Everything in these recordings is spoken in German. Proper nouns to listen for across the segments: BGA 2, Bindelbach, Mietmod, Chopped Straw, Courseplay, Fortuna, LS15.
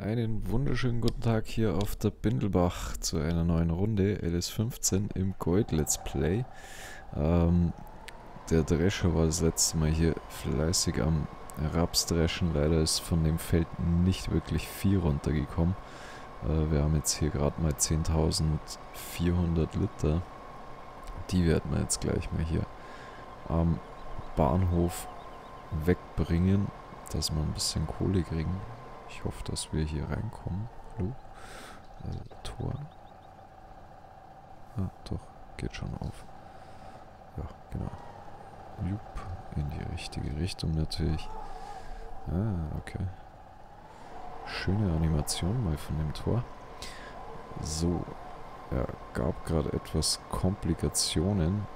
Einen wunderschönen guten Tag hier auf der Bindelbach zu einer neuen Runde LS15 im Gold Let's Play. Der Drescher war das letzte Mal hier fleißig am Rapsdreschen. Leider ist von dem Feld nicht wirklich viel runtergekommen. Wir haben jetzt hier gerade mal 10.400 Liter. Die werden wir jetzt gleich mal hier am Bahnhof wegbringen, dass wir ein bisschen Kohle kriegen. Ich hoffe, dass wir hier reinkommen. Hallo? Tor. Ah, doch. Geht schon auf. Ja, genau. Jupp. In die richtige Richtung natürlich. Ah, okay. Schöne Animation mal von dem Tor. So. Ja, gab gerade etwas Komplikationen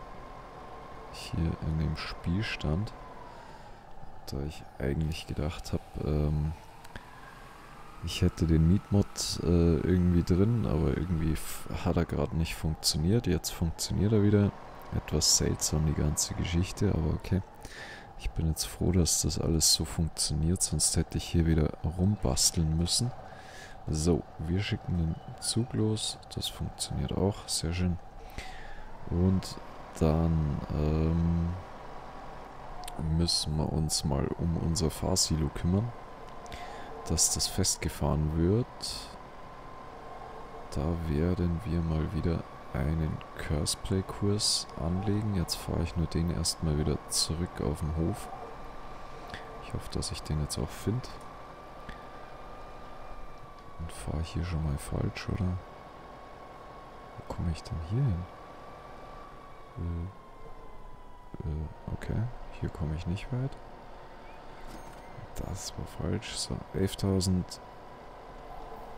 hier in dem Spielstand. Da ich eigentlich gedacht habe, ich hätte den Mietmod irgendwie drin, aber irgendwie hat er gerade nicht funktioniert. Jetzt funktioniert er wieder. Etwas seltsam die ganze Geschichte, aber okay. Ich bin jetzt froh, dass das alles so funktioniert, sonst hätte ich hier wieder rumbasteln müssen. So, wir schicken den Zug los. Das funktioniert auch, sehr schön. Und dann müssen wir uns mal um unser Fahrsilo kümmern, dass das festgefahren wird. Da werden wir mal wieder einen Courseplay-Kurs anlegen. Jetzt fahre ich nur den erstmal wieder zurück auf den Hof. Ich hoffe, dass ich den jetzt auch finde. Und fahre ich hier schon mal falsch, oder? Wo komme ich denn hier hin? Okay, hier komme ich nicht weit. Das war falsch. So, 11.000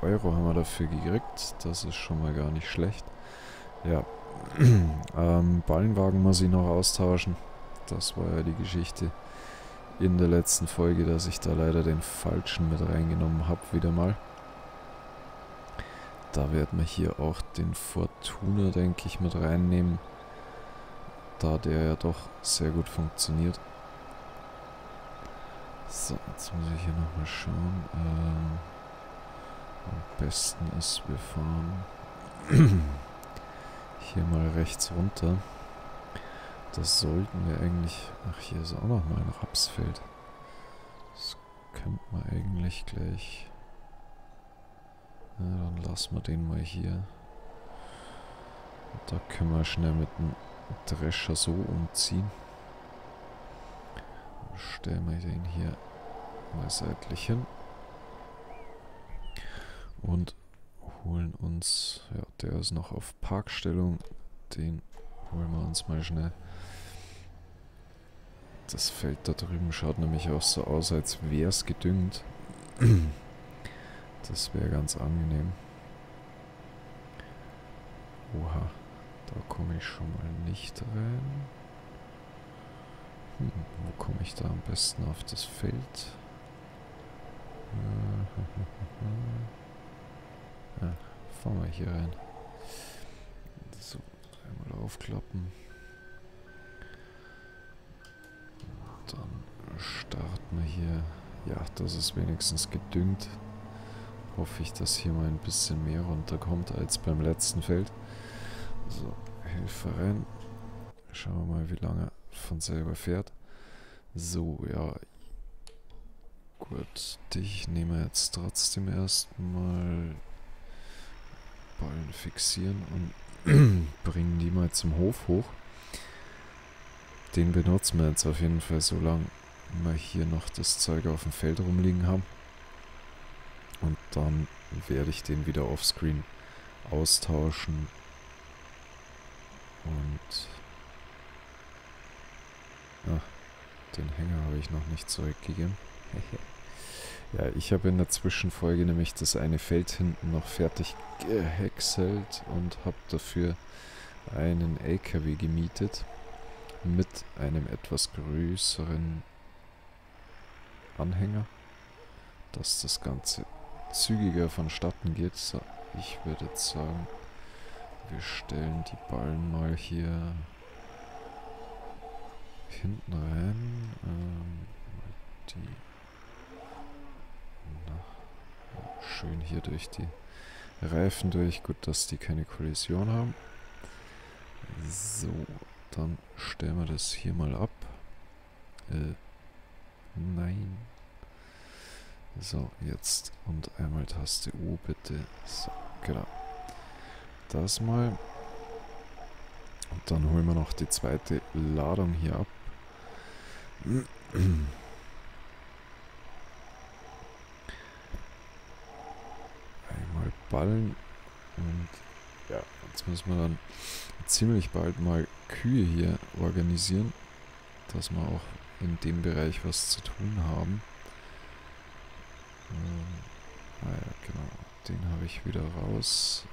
Euro haben wir dafür gekriegt. Das ist schon mal gar nicht schlecht. Ja, Ballenwagen muss ich noch austauschen. Das war ja die Geschichte in der letzten Folge, dass ich da leider den falschen mit reingenommen habe, wieder mal. Da werden wir hier auch den Fortuna, denke ich, mit reinnehmen, da der ja doch sehr gut funktioniert. So, jetzt muss ich hier nochmal schauen. Am besten ist, wir fahren hier mal rechts runter. Das sollten wir eigentlich... Ach, hier ist auch nochmal ein Rapsfeld. Das könnte man eigentlich gleich... Na, dann lassen wir den mal hier. Da können wir schnell mit dem Drescher so umziehen. Stellen wir den hier mal seitlich hin und holen uns, ja, der ist noch auf Parkstellung, den holen wir uns mal schnell. Das Feld da drüben schaut nämlich auch so aus, als wäre es gedüngt. Das wäre ganz angenehm. Oha, da komme ich schon mal nicht rein. Wo komme ich da am besten auf das Feld? Ja, fahren wir hier rein. So, einmal aufklappen. Und dann starten wir hier. Ja, das ist wenigstens gedüngt. Hoffe ich, dass hier mal ein bisschen mehr runterkommt als beim letzten Feld. So, Hilfe rein. Schauen wir mal, wie lange von selber fährt. So, ja. Gut, dich nehmen wir jetzt trotzdem erstmal. Ballen fixieren und bringen die mal zum Hof hoch. Den benutzen wir jetzt auf jeden Fall, solange wir hier noch das Zeug auf dem Feld rumliegen haben. Und dann werde ich den wieder offscreen austauschen. Und... Ach, den Hänger habe ich noch nicht zurückgegeben. Ja, ich habe in der Zwischenfolge nämlich das eine Feld hinten noch fertig gehäckselt und habe dafür einen LKW gemietet mit einem etwas größeren Anhänger, dass das Ganze zügiger vonstatten geht. So, ich würde jetzt sagen, wir stellen die Ballen mal hier hinten rein. Die schön hier durch die Reifen durch. Gut, dass die keine Kollision haben. So, dann stellen wir das hier mal ab. Nein. So, jetzt und einmal Taste U bitte. So, genau. Das mal. Und dann holen wir noch die zweite Ladung hier ab. Einmal ballen. Und ja, jetzt müssen wir dann ziemlich bald mal Kühe hier organisieren, dass wir auch in dem Bereich was zu tun haben. Naja, genau. Den habe ich wieder raus.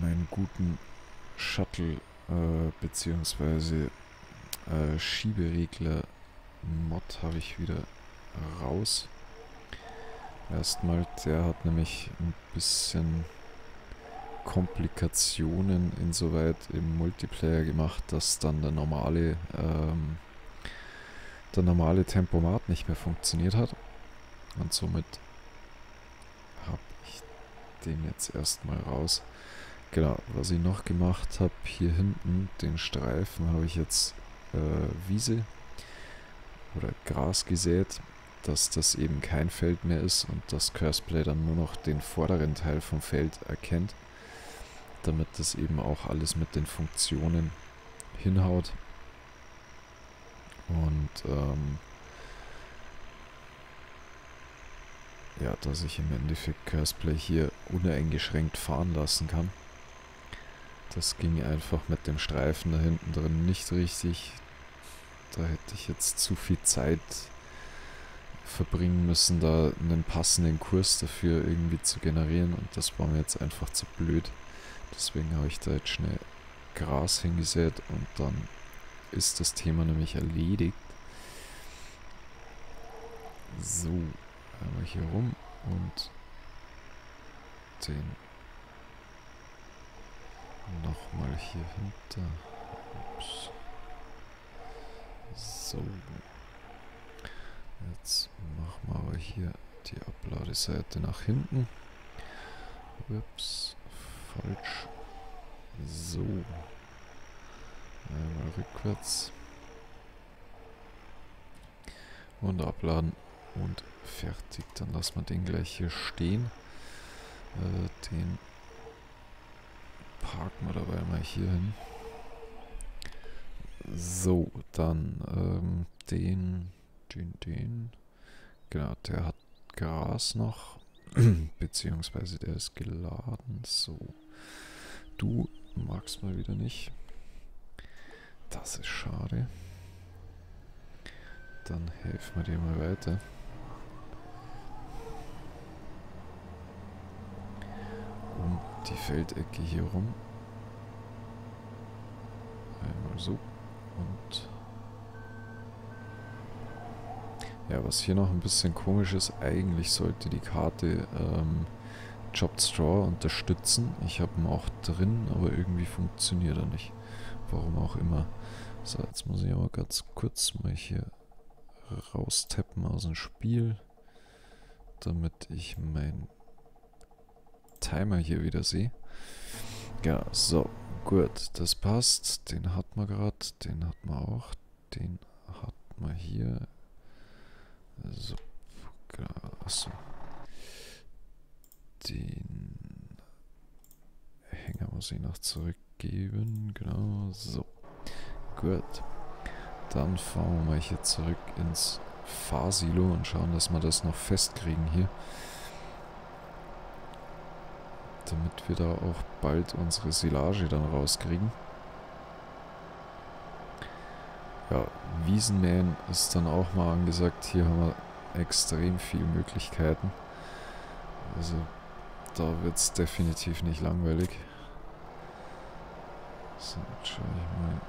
Meinen guten Shuttle bzw. Schieberegler Mod habe ich wieder raus. Erstmal, der hat nämlich ein bisschen Komplikationen insoweit im Multiplayer gemacht, dass dann der normale Tempomat nicht mehr funktioniert hat. Und somit habe ich den jetzt erstmal raus. Genau, was ich noch gemacht habe, hier hinten, den Streifen, habe ich jetzt Wiese oder Gras gesät, dass das eben kein Feld mehr ist und das Courseplay dann nur noch den vorderen Teil vom Feld erkennt, damit das eben auch alles mit den Funktionen hinhaut. Und ja, dass ich im Endeffekt Courseplay hier uneingeschränkt fahren lassen kann. Das ging einfach mit dem Streifen da hinten drin nicht richtig. Da hätte ich jetzt zu viel Zeit verbringen müssen, da einen passenden Kurs dafür irgendwie zu generieren. Und das war mir jetzt einfach zu blöd. Deswegen habe ich da jetzt schnell Gras hingesät und dann ist das Thema nämlich erledigt. So, einmal hier rum und den nochmal hier hinter. Ups. So, jetzt machen wir aber hier die Abladeseite nach hinten. Ups, falsch. So, einmal rückwärts und abladen und fertig. Dann lassen wir den gleich hier stehen. Den parken wir dabei mal hier hin. So, dann den. Genau, der hat Gras noch, beziehungsweise der ist geladen. So, du magst mal wieder nicht. Das ist schade. Dann helfen wir dir mal weiter. Um die Feldecke hier rum. Einmal so. Und ja, was hier noch ein bisschen komisch ist, eigentlich sollte die Karte Chopped Straw unterstützen. Ich habe ihn auch drin, aber irgendwie funktioniert er nicht. Warum auch immer. So, jetzt muss ich aber ganz kurz mal hier raustappen aus dem Spiel, damit ich meinen Timer hier wieder sehe. Ja, so. Gut, das passt. Den hat man gerade, den hat man auch, den hat man hier. So, genau, achso. Den Hänger muss ich noch zurückgeben, genau, so. Gut, dann fahren wir mal hier zurück ins Fahrsilo und schauen, dass wir das noch festkriegen hier. Damit wir da auch bald unsere Silage dann rauskriegen. Ja, Wiesenmähen ist dann auch mal angesagt. Hier haben wir extrem viele Möglichkeiten. Also da wird es definitiv nicht langweilig. So, jetzt schaue ich mal.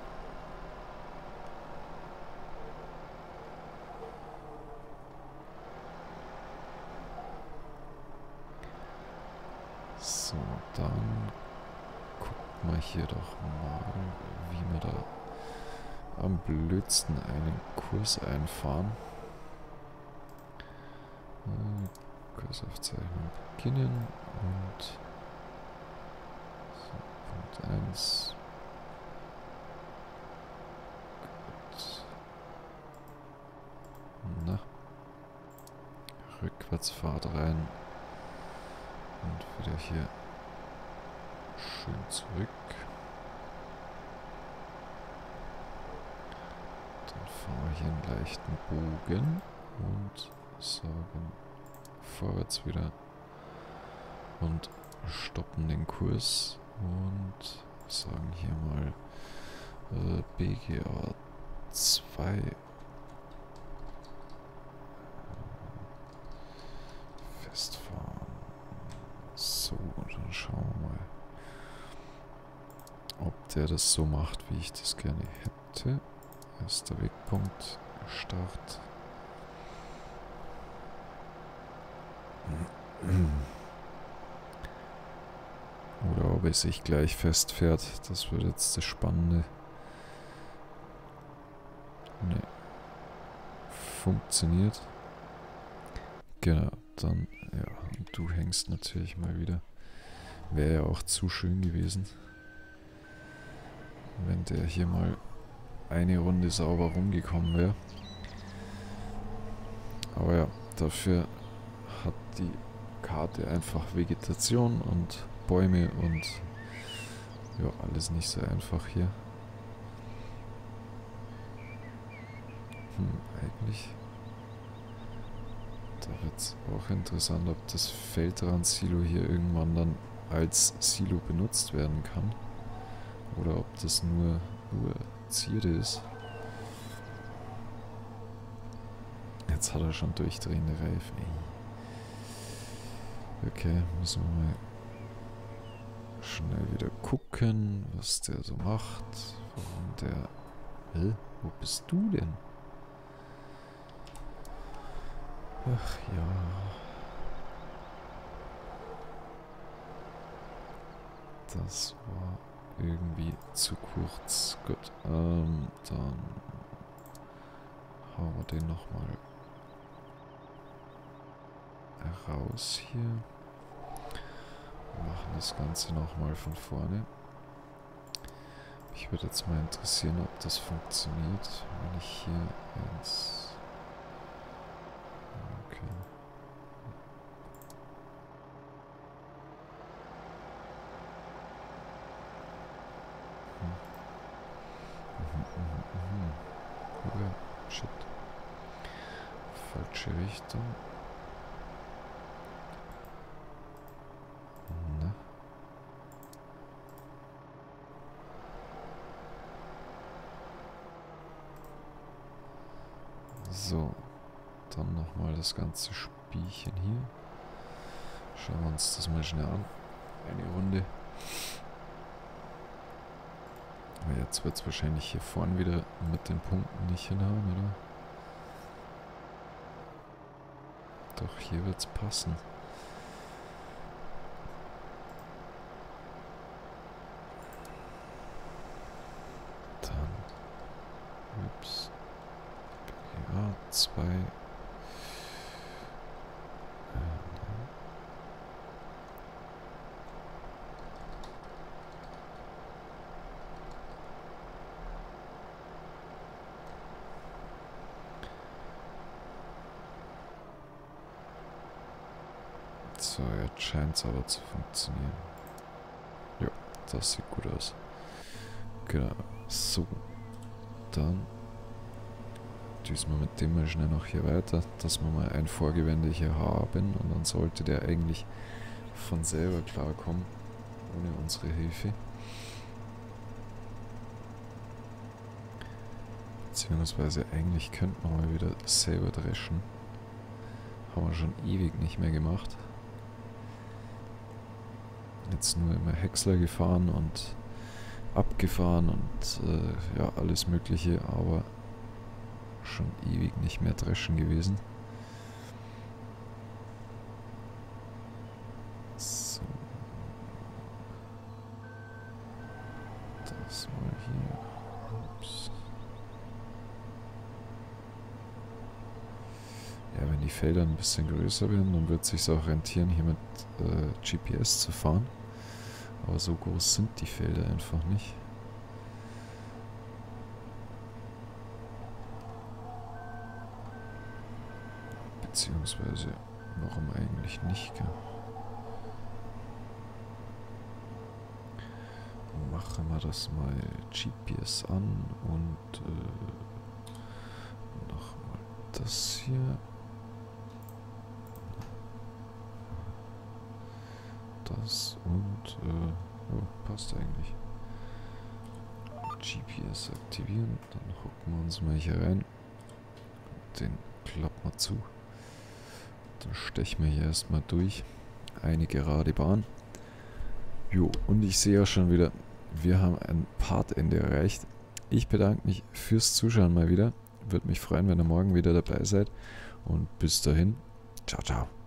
So, dann guckt man hier doch mal, wie man da am blödsten einen Kurs einfahren. Kursaufzeichnung beginnen und so, Punkt 1. Gut. Na. Rückwärtsfahrt rein. Und wieder hier schön zurück. Dann fahren wir hier einen leichten Bogen und sagen vorwärts wieder und stoppen den Kurs und sagen hier mal BGA 2 festfahren. So, und dann schauen wir mal, ob der das so macht, wie ich das gerne hätte. Erster Wegpunkt, Start. Oder ob er sich gleich festfährt, das wird jetzt das Spannende. Ne. Funktioniert. Genau, dann, ja, und du hängst natürlich mal wieder. Wäre ja auch zu schön gewesen, wenn der hier mal eine Runde sauber rumgekommen wäre. Aber ja, dafür hat die Karte einfach Vegetation und Bäume und ja, alles nicht so einfach hier. Eigentlich. Da wird es auch interessant, ob das Feldrand-Silo hier irgendwann dann als Silo benutzt werden kann. Oder ob das nur Zierde ist. Jetzt hat er schon durchdrehende Reifen. Okay, müssen wir mal schnell wieder gucken, was der so macht. Warum der... Hä? Wo bist du denn? Ach ja. Das war irgendwie zu kurz. Gut, dann hauen wir den nochmal raus hier. Machen das Ganze nochmal von vorne. Mich würde jetzt mal interessieren, ob das funktioniert, wenn ich hier ins... Shit. Falsche Richtung. Na. So. Dann nochmal das ganze Spielchen hier. Schauen wir uns das mal schnell an. Eine Runde. Aber jetzt wird es wahrscheinlich hier vorne wieder mit den Punkten nicht hinhauen, oder? Doch, hier wird es passen. Dann. Ups. Ja, 2. So, jetzt scheint es aber zu funktionieren. Ja, das sieht gut aus. Genau, so. Dann düsen wir mit dem mal schnell noch hier weiter, dass wir mal ein Vorgewende hier haben und dann sollte der eigentlich von selber klarkommen, ohne unsere Hilfe. Beziehungsweise eigentlich könnten wir mal wieder selber dreschen. Haben wir schon ewig nicht mehr gemacht. Jetzt nur immer Häcksler gefahren und abgefahren und ja, alles Mögliche, aber schon ewig nicht mehr dreschen gewesen. So. Das mal hier. Ups. wenn die Felder ein bisschen größer werden, dann wird es sich auch rentieren, hier mit GPS zu fahren. Aber so groß sind die Felder einfach nicht. Beziehungsweise, warum eigentlich nicht? Gell? Machen wir das mal GPS an und nochmal das hier. Das und oh, passt eigentlich. GPS aktivieren, dann hocken wir uns mal hier rein. Den klappen wir zu. Dann stechen wir hier erstmal durch. Eine gerade Bahn. Jo, und ich sehe ja schon wieder, wir haben ein Partende erreicht. Ich bedanke mich fürs Zuschauen mal wieder. Würde mich freuen, wenn ihr morgen wieder dabei seid. Und bis dahin, ciao, ciao.